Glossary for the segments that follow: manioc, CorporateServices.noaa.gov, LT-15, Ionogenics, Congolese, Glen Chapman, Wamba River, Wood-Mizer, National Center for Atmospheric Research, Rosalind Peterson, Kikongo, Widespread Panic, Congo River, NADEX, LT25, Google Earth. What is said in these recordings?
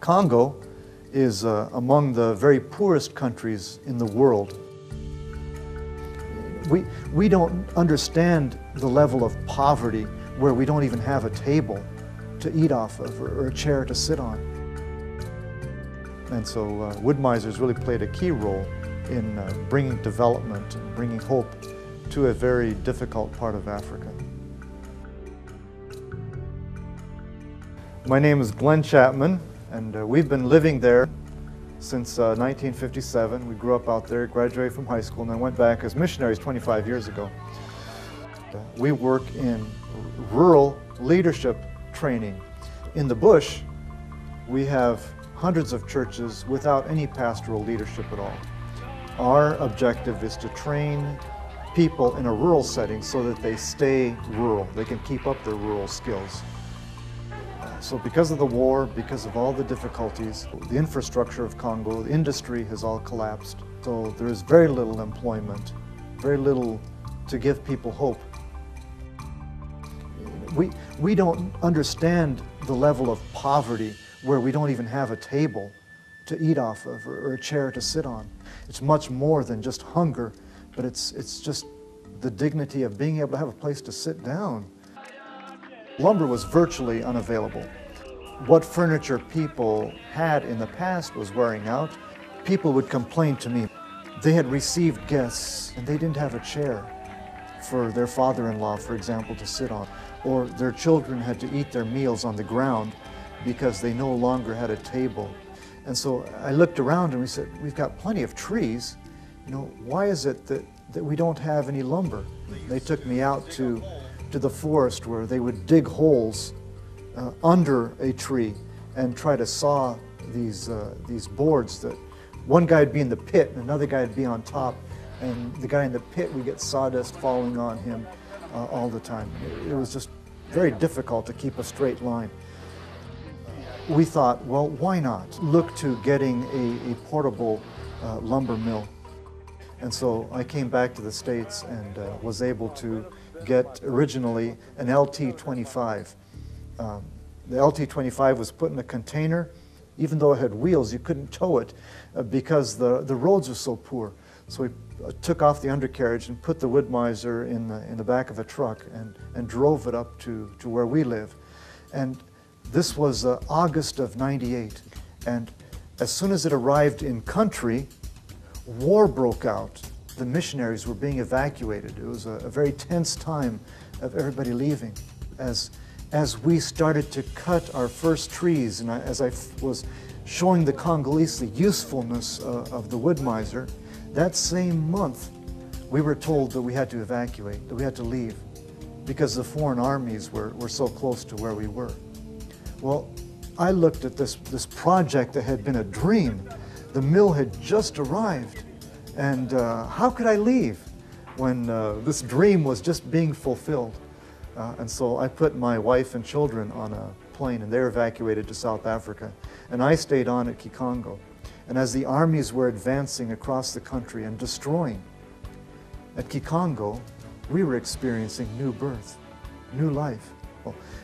Congo is among the very poorest countries in the world. We don't understand the level of poverty where we don't even have a table to eat off of or a chair to sit on. And so Wood-Mizer's really played a key role in bringing development and bringing hope to a very difficult part of Africa. My name is Glen Chapman, and we've been living there since 1957. We grew up out there, graduated from high school, and then went back as missionaries 25 years ago. We work in rural leadership training. In the bush, we have hundreds of churches without any pastoral leadership at all. Our objective is to train people in a rural setting so that they stay rural, they can keep up their rural skills. So because of the war, because of all the difficulties, the infrastructure of Congo, the industry has all collapsed. So there is very little employment, very little to give people hope. We don't understand the level of poverty where we don't even have a table to eat off of or a chair to sit on. It's much more than just hunger, but it's just the dignity of being able to have a place to sit down. Lumber was virtually unavailable. What furniture people had in the past was wearing out. People would complain to me. They had received guests and they didn't have a chair for their father-in-law, for example, to sit on, or their children had to eat their meals on the ground because they no longer had a table. And so I looked around and we said, we've got plenty of trees. You know, why is it that we don't have any lumber? They took me out to the forest where they would dig holes under a tree and try to saw these boards that one guy would be in the pit and another guy would be on top. And the guy in the pit would get sawdust falling on him all the time. It was just very difficult to keep a straight line. We thought, well, why not look to getting a portable lumber mill? And so I came back to the States and was able to get originally an LT25. The LT25 was put in a container. Even though it had wheels, you couldn't tow it because the roads were so poor. So we took off the undercarriage and put the Wood-Mizer in the back of a truck and drove it up to where we live. And this was August of '98. And as soon as it arrived in country, war broke out. The missionaries were being evacuated. It was a very tense time of everybody leaving. As we started to cut our first trees, and as I was showing the Congolese the usefulness of the Wood-Mizer, that same month, we were told that we had to evacuate, that we had to leave, because the foreign armies were so close to where we were. Well, I looked at this project that had been a dream. The mill had just arrived, and how could I leave when this dream was just being fulfilled? And so I put my wife and children on a plane, and they were evacuated to South Africa, and I stayed on at Kikongo. And as the armies were advancing across the country and destroying, at Kikongo, we were experiencing new birth, new life.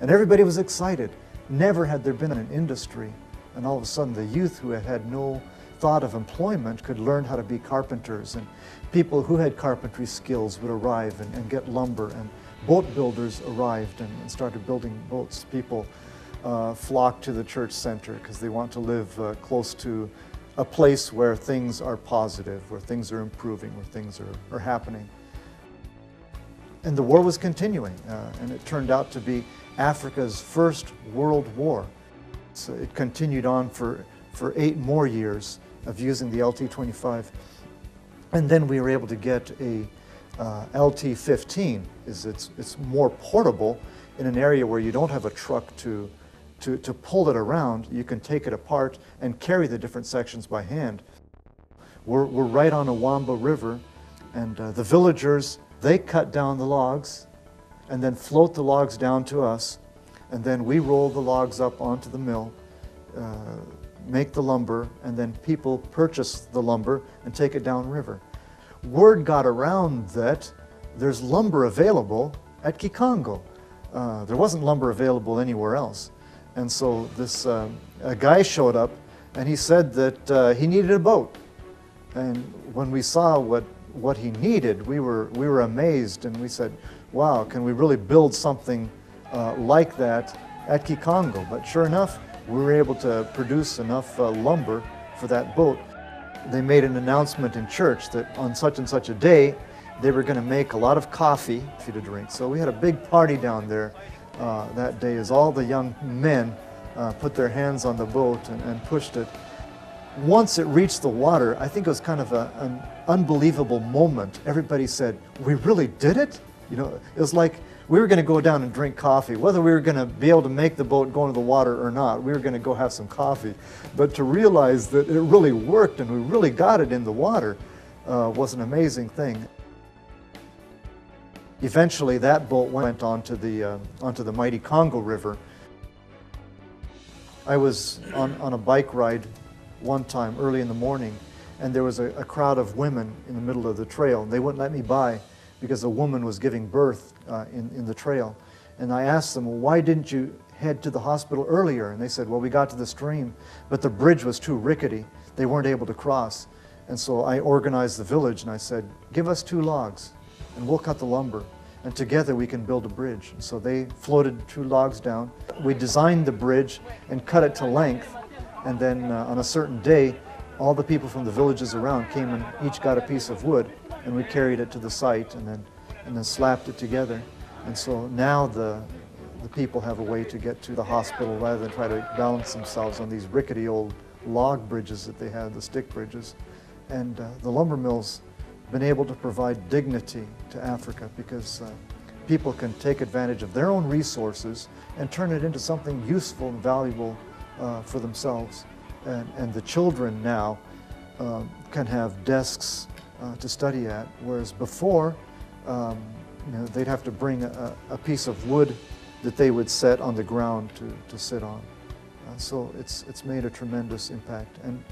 And everybody was excited. Never had there been an industry. And all of a sudden, the youth who had had no thought of employment could learn how to be carpenters. And people who had carpentry skills would arrive and get lumber. And boat builders arrived and started building boats. People flocked to the church center because they want to live close to a place where things are positive, where things are improving, where things are happening. And the war was continuing, and it turned out to be Africa's first world war. So it continued on for 8 more years of using the LT-25. And then we were able to get a LT-15. It's more portable in an area where you don't have a truck to pull it around. You can take it apart and carry the different sections by hand. We're right on a Wamba River, and the villagers, they cut down the logs and then float the logs down to us, and then we roll the logs up onto the mill, make the lumber, and then people purchase the lumber and take it downriver. Word got around that there's lumber available at Kikongo. There wasn't lumber available anywhere else. And so this a guy showed up, and he said that he needed a boat. And when we saw what he needed, we were amazed, and we said, wow, can we really build something like that at Kikongo? But sure enough, we were able to produce enough lumber for that boat. They made an announcement in church that on such and such a day, they were going to make a lot of coffee to drink. So we had a big party down there that day as all the young men put their hands on the boat and pushed it. Once it reached the water, I think it was kind of an unbelievable moment. Everybody said, we really did it? You know, it was like we were going to go down and drink coffee. Whether we were going to be able to make the boat go into the water or not, we were going to go have some coffee. But to realize that it really worked and we really got it in the water was an amazing thing. Eventually, that boat went onto the mighty Congo River. I was on a bike ride one time early in the morning, and there was a crowd of women in the middle of the trail. They wouldn't let me by because a woman was giving birth in the trail. And I asked them, well, why didn't you head to the hospital earlier? And they said, well, we got to the stream, but the bridge was too rickety. They weren't able to cross. And so I organized the village, and I said, give us 2 logs. And we'll cut the lumber, and together we can build a bridge. And so they floated 2 logs down. We designed the bridge and cut it to length, and then on a certain day, all the people from the villages around came and each got a piece of wood, and we carried it to the site and then slapped it together. And so now the people have a way to get to the hospital rather than try to balance themselves on these rickety old log bridges that they had, the stick bridges. And the lumber mill's been able to provide dignity to Africa because people can take advantage of their own resources and turn it into something useful and valuable for themselves. And the children now can have desks to study at, whereas before you know, they'd have to bring a piece of wood that they would set on the ground to sit on. So it's made a tremendous impact. And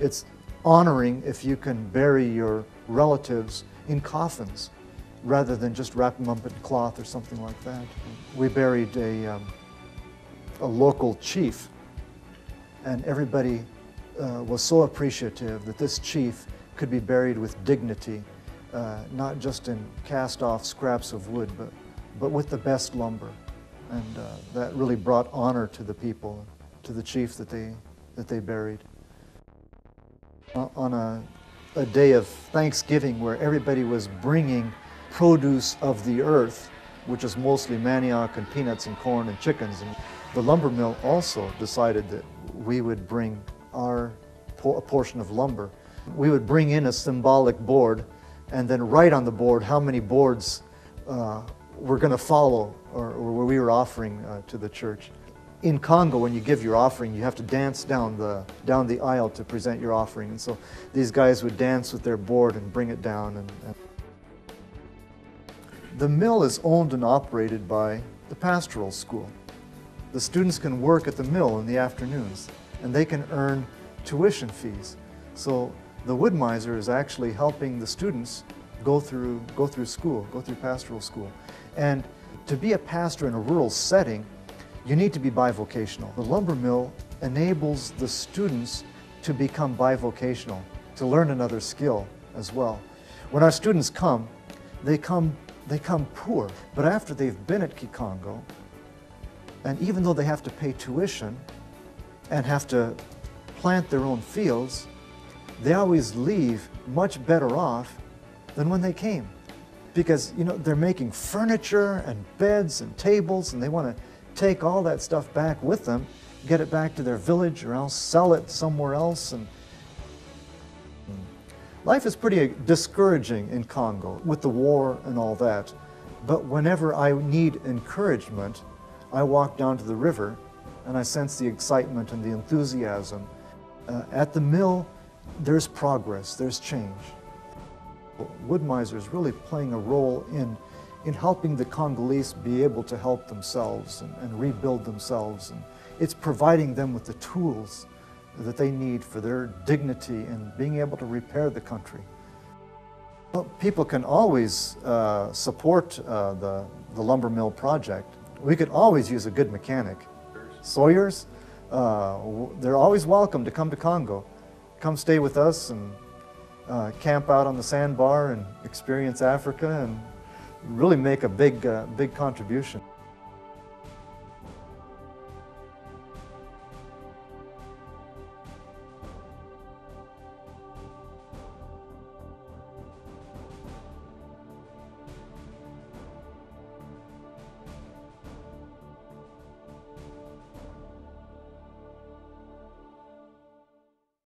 it's honoring if you can bury your relatives in coffins rather than just wrap them up in cloth or something like that. We buried a local chief, and everybody was so appreciative that this chief could be buried with dignity, not just in cast-off scraps of wood, but with the best lumber. And that really brought honor to the people, to the chief that they buried. On a day of Thanksgiving where everybody was bringing produce of the earth, which is mostly manioc and peanuts and corn and chickens, and the lumber mill also decided that we would bring a portion of lumber. We would bring in a symbolic board and then write on the board how many boards were going to follow or we were offering to the church. In Congo, when you give your offering, you have to dance down the aisle to present your offering. And so these guys would dance with their board and bring it down. And the mill is owned and operated by the pastoral school. The students can work at the mill in the afternoons, and they can earn tuition fees. So the Wood-Mizer is actually helping the students go through school, go through pastoral school. And to be a pastor in a rural setting, you need to be bivocational. The lumber mill enables the students to become bivocational, to learn another skill as well. When our students come, they come poor, but after they've been at Kikongo, and even though they have to pay tuition and have to plant their own fields, they always leave much better off than when they came. Because, you know, they're making furniture and beds and tables, and they want to take all that stuff back with them, get it back to their village, or else sell it somewhere else. And life is pretty discouraging in Congo with the war and all that. But whenever I need encouragement, I walk down to the river and I sense the excitement and the enthusiasm. At the mill, there's progress, there's change. Wood-Mizer is really playing a role in helping the Congolese be able to help themselves and rebuild themselves. And it's providing them with the tools that they need for their dignity and being able to repair the country. Well, people can always support the lumber mill project. We could always use a good mechanic. Sawyers, they're always welcome to come to Congo. Come stay with us and camp out on the sandbar and experience Africa and really make a big contribution.